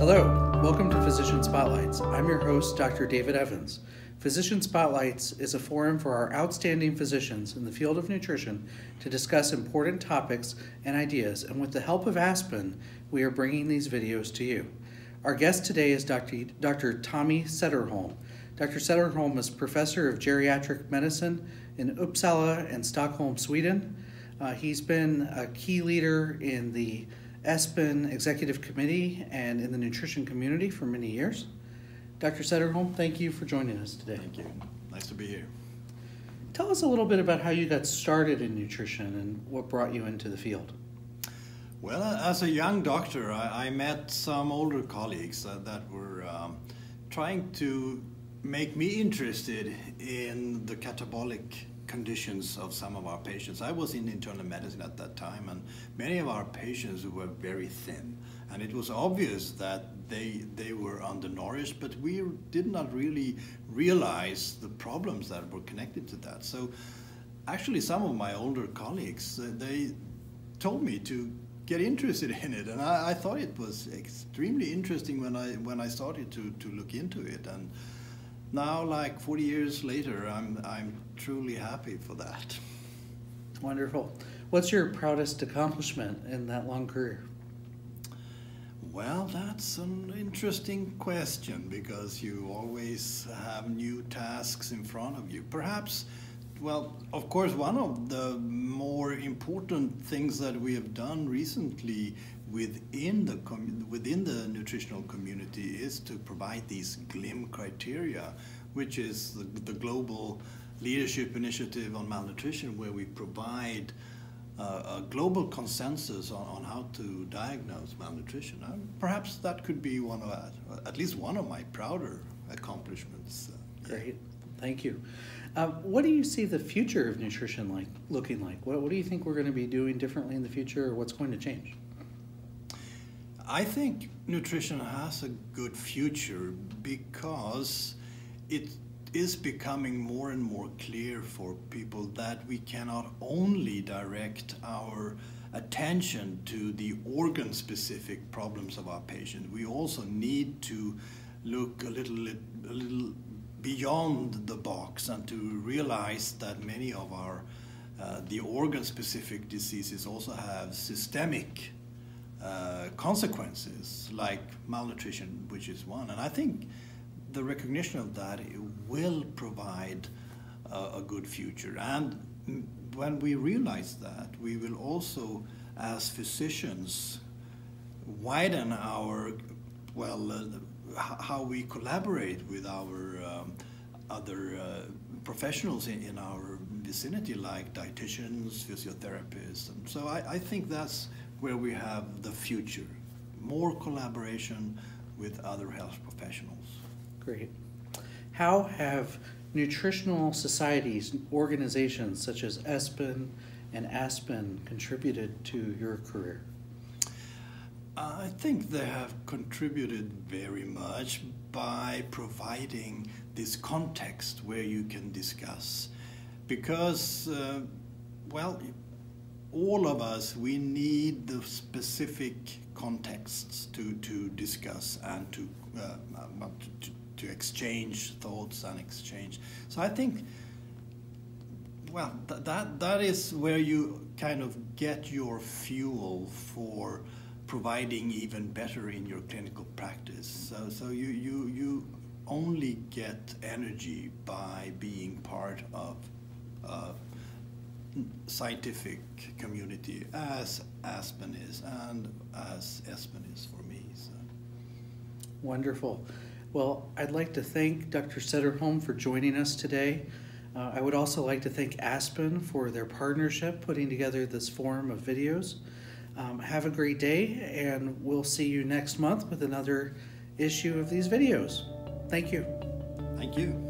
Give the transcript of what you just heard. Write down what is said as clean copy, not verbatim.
Hello, welcome to Physician Spotlights. I'm your host, Dr. David Evans. Physician Spotlights is a forum for our outstanding physicians in the field of nutrition to discuss important topics and ideas, and with the help of ASPEN, we are bringing these videos to you. Our guest today is Dr. Tommy Cederholm. Dr. Cederholm is professor of geriatric medicine in Uppsala and Stockholm, Sweden. He's been a key leader in the ASPEN Executive Committee and in the nutrition community for many years. Dr. Cederholm, thank you for joining us today. Thank you. Nice to be here. Tell us a little bit about how you got started in nutrition and what brought you into the field. Well, as a young doctor, I met some older colleagues that were trying to make me interested in the catabolic conditions of some of our patients. I was in internal medicine at that time, and many of our patients were very thin, and it was obvious that they were undernourished, but we did not really realize the problems that were connected to that. So actually some of my older colleagues, they told me to get interested in it, and I thought it was extremely interesting when I started to look into it. And now, like 40 years later, I'm truly happy for that. Wonderful. What's your proudest accomplishment in that long career? Well, that's an interesting question, because you always have new tasks in front of you. Perhaps, well, of course, one of the more important things that we have done recently within the nutritional community is to provide these GLIM criteria, which is the Global Leadership Initiative on Malnutrition, where we provide a global consensus on how to diagnose malnutrition. And perhaps that could be one of at least one of my prouder accomplishments. Great, thank you. What do you see the future of nutrition looking like? What do you think we're going to be doing differently in the future, or what's going to change? I think nutrition has a good future because it is becoming more and more clear for people that we cannot only direct our attention to the organ-specific problems of our patient. We also need to look a little beyond the box and to realize that many of our the organ-specific diseases also have systemic consequences, like malnutrition, which is one. And I think the recognition of that will provide a good future. And when we realize that, we will also, as physicians, widen our, well, how we collaborate with our other professionals in our vicinity, like dietitians, physiotherapists. And so I think that's where we have the future, more collaboration with other health professionals. Great. How have nutritional societies, organizations such as ASPEN and ASPEN contributed to your career? I think they have contributed very much by providing this context where you can discuss, because, well, all of us, we need the specific contexts to discuss and to exchange thoughts and exchange. So I think, well, that is where you kind of get your fuel for providing even better in your clinical practice. So you only get energy by being part of scientific community, as ASPEN is and as ASPEN is for me. So. Wonderful. Well, I'd like to thank Dr. Cederholm for joining us today. I would also like to thank ASPEN for their partnership putting together this forum of videos. Have a great day, and we'll see you next month with another issue of these videos. Thank you. Thank you.